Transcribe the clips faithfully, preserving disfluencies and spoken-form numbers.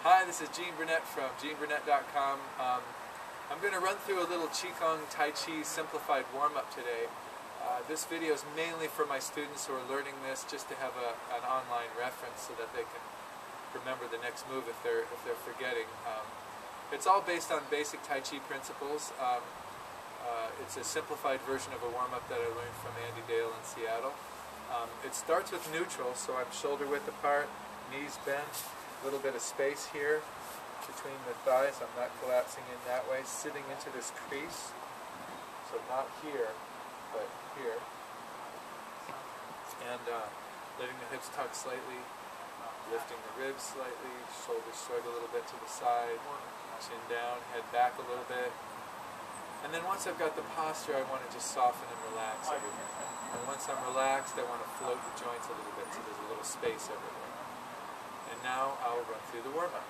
Hi, this is Gene Burnett from Gene Burnett dot com. Um, I'm going to run through a little Qigong Tai Chi simplified warm-up today. Uh, this video is mainly for my students who are learning this, just to have a, an online reference so that they can remember the next move if they're, if they're forgetting. Um, it's all based on basic Tai Chi principles. Um, uh, it's a simplified version of a warm-up that I learned from Andy Dale in Seattle. Um, it starts with neutral, so I'm shoulder width apart, knees bent. A little bit of space here between the thighs. I'm not collapsing in that way, sitting into this crease. So not here, but here. And uh, letting the hips tuck slightly, lifting the ribs slightly, shoulders sway a little bit to the side, chin down, head back a little bit. And then once I've got the posture, I want to just soften and relax everything. And once I'm relaxed, I want to float the joints a little bit so there's a little space everywhere. And now I'll run through the warm-up.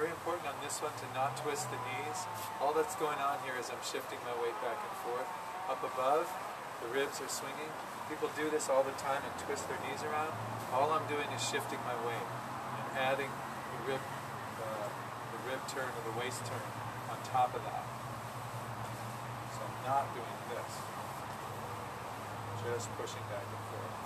Very important on this one to not twist the knees. All that's going on here is I'm shifting my weight back and forth. Up above, the ribs are swinging. People do this all the time and twist their knees around. All I'm doing is shifting my weight and adding the rib, uh, the rib turn or the waist turn on top of that. So I'm not doing this. Just pushing back and forth.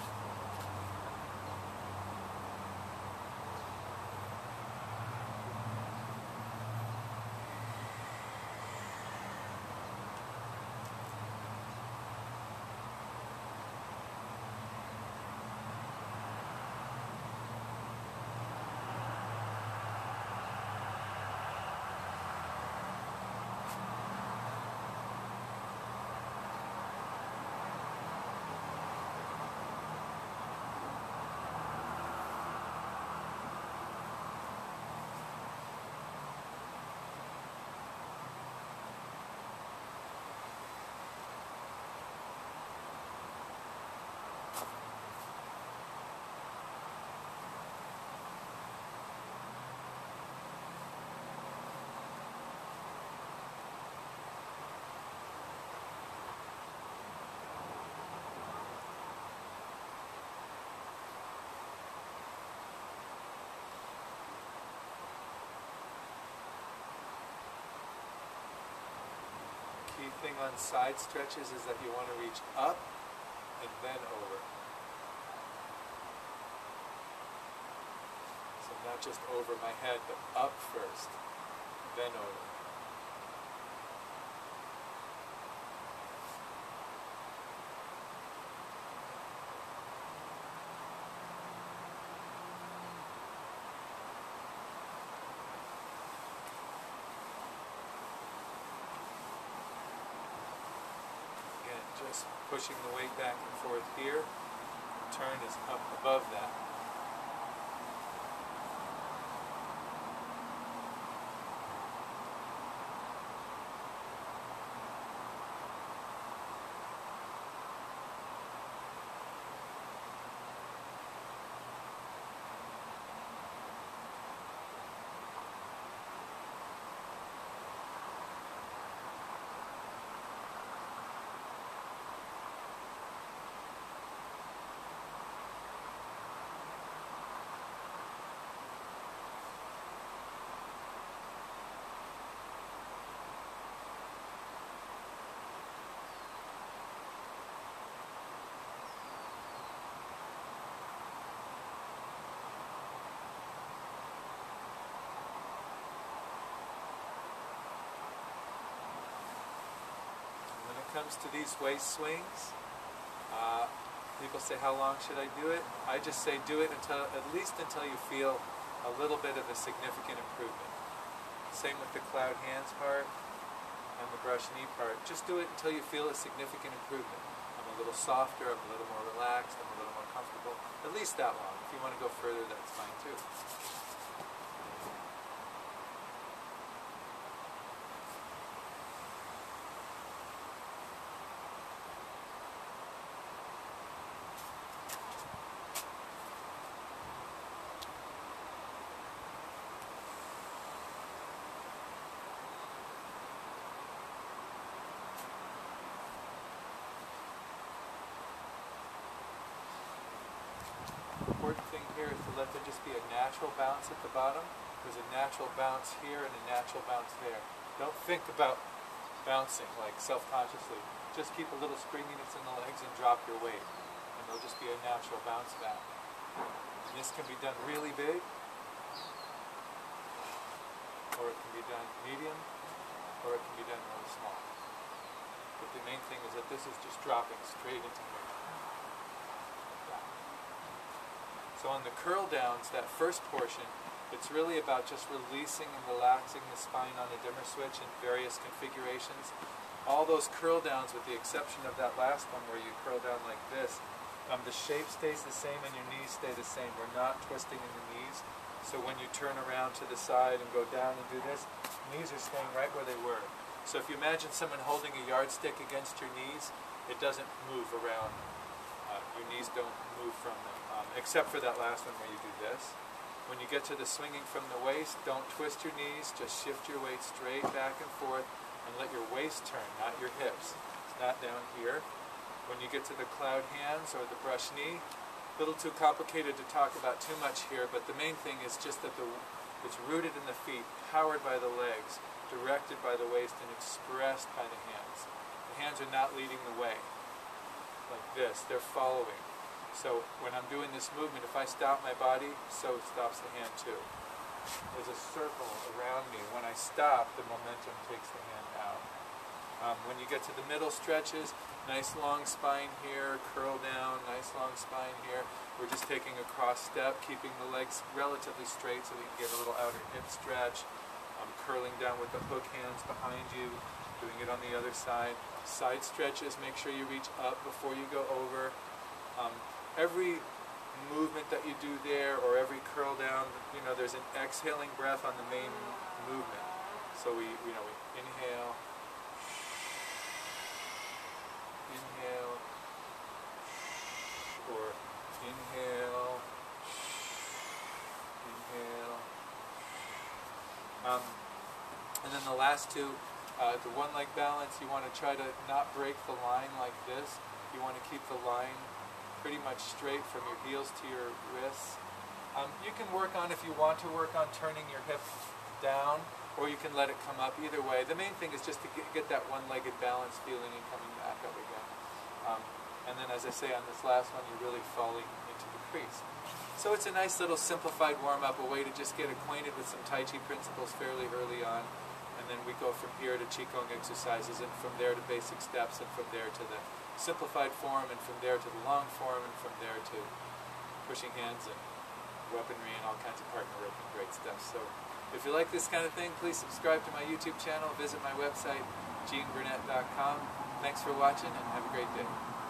thing on side stretches is that you want to reach up and then over. So not just over my head, but up first, then over. Just pushing the weight back and forth here. The turn is up above that. Comes to these waist swings, uh, people say, how long should I do it? I just say do it until at least until you feel a little bit of a significant improvement. Same with the cloud hands part and the brush knee part. Just do it until you feel a significant improvement. I'm a little softer, I'm a little more relaxed, I'm a little more comfortable. At least that long. If you want to go further, that's fine too. Let there just be a natural bounce at the bottom. There's a natural bounce here and a natural bounce there. Don't think about bouncing like self-consciously. Just keep a little springiness in the legs and drop your weight. And there'll just be a natural bounce back. And this can be done really big, or it can be done medium, or it can be done really small. But the main thing is that this is just dropping straight into here. So on the curl downs, that first portion, it's really about just releasing and relaxing the spine on the dimmer switch in various configurations. All those curl downs, with the exception of that last one where you curl down like this, um, the shape stays the same and your knees stay the same. We're not twisting in the knees. So when you turn around to the side and go down and do this, knees are staying right where they were. So if you imagine someone holding a yardstick against your knees, it doesn't move around. Uh, your knees don't move from them. Except for that last one where you do this. When you get to the swinging from the waist, don't twist your knees, just shift your weight straight back and forth and let your waist turn, not your hips. It's not down here. When you get to the cloud hands or the brush knee, a little too complicated to talk about too much here, but the main thing is just that the, it's rooted in the feet, powered by the legs, directed by the waist, and expressed by the hands. The hands are not leading the way, like this, they're following. So when I'm doing this movement, if I stop my body, so stops the hand too. There's a circle around me. When I stop, the momentum takes the hand out. Um, when you get to the middle stretches, nice long spine here, curl down, nice long spine here. We're just taking a cross step, keeping the legs relatively straight so we can get a little outer hip stretch. Um, curling down with the hook hands behind you, doing it on the other side. Side stretches, make sure you reach up before you go over. Um, Every movement that you do there, or every curl down, you know, there's an exhaling breath on the main movement. So we, you know, we inhale, inhale, or inhale, inhale. Um, and then the last two, uh, the one leg balance, you want to try to not break the line like this. You want to keep the line pretty much straight from your heels to your wrists. Um, you can work on, if you want to work on, turning your hip down or you can let it come up. Either way, the main thing is just to get, get that one-legged balance feeling and coming back up again. Um, and then, as I say, on this last one, you're really falling into the crease. So it's a nice little simplified warm-up, a way to just get acquainted with some Tai Chi principles fairly early on, and then we go from here to Qigong exercises, and from there to basic steps, and from there to the simplified form, and from there to the long form, and from there to pushing hands and weaponry and all kinds of partner work and great stuff. So if you like this kind of thing, please subscribe to my YouTube channel, visit my website, Gene Burnett dot com. Thanks for watching, and have a great day.